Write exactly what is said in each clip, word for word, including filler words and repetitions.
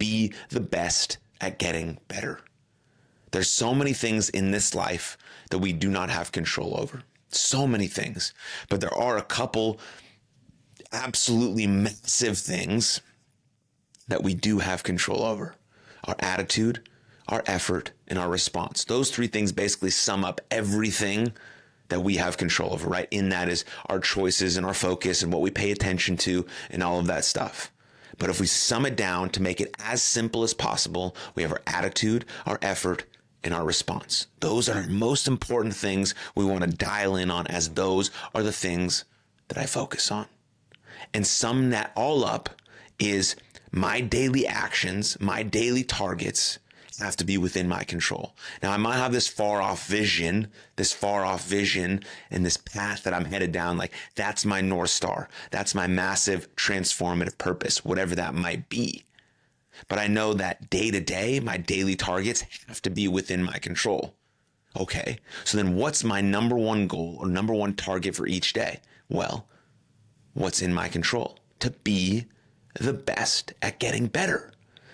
be the best at getting better. There's so many things in this life that we do not have control over. So many things. But there are a couple absolutely massive things that we do have control over. Our attitude, our effort, and our response. Those three things basically sum up everything that we have control over, right? In that is our choices and our focus and what we pay attention to and all of that stuff. But if we sum it down to make it as simple as possible, we have our attitude, our effort, and our response. Those are the most important things we want to dial in on, as those are the things that I focus on. And sum that all up is my daily actions, my daily targets have to be within my control. Now, I might have this far off vision, this far off vision and this path that I'm headed down. Like, that's my North Star. That's my massive transformative purpose, whatever that might be. But I know that day to day, my daily targets have to be within my control. Okay. So then what's my number one goal or number one target for each day? Well, what's in my control? To be the best at getting better.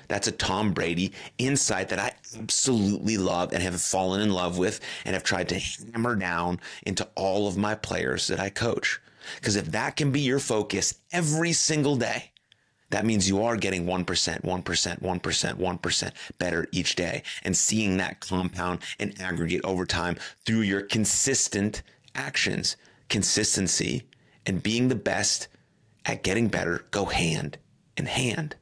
That's a Tom Brady insight that I absolutely love and have fallen in love with and have tried to hammer down into all of my players that I coach. Because if that can be your focus every single day, that means you are getting one percent, one percent, one percent, one percent better each day and seeing that compound and aggregate over time through your consistent actions. Consistency and being the best at getting better go hand in hand.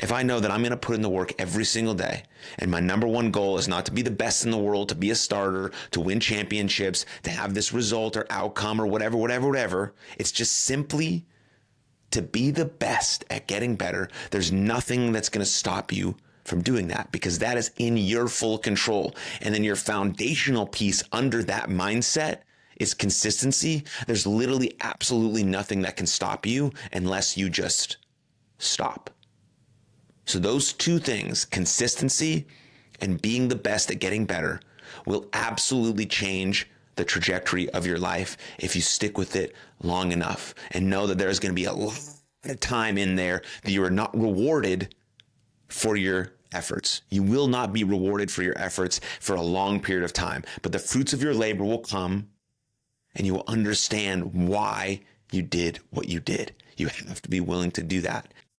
If I know that I'm going to put in the work every single day, and my number one goal is not to be the best in the world, to be a starter, to win championships, to have this result or outcome or whatever, whatever, whatever, it's just simply to be the best at getting better. There's nothing that's going to stop you from doing that, because that is in your full control. And then your foundational piece under that mindset is consistency. There's literally absolutely nothing that can stop you unless you just stop. So those two things, consistency and being the best at getting better, will absolutely change the trajectory of your life if you stick with it long enough and know that there's going to be a lot of time in there that you are not rewarded for your efforts. You will not be rewarded for your efforts for a long period of time, but the fruits of your labor will come and you will understand why you did what you did. You have to be willing to do that.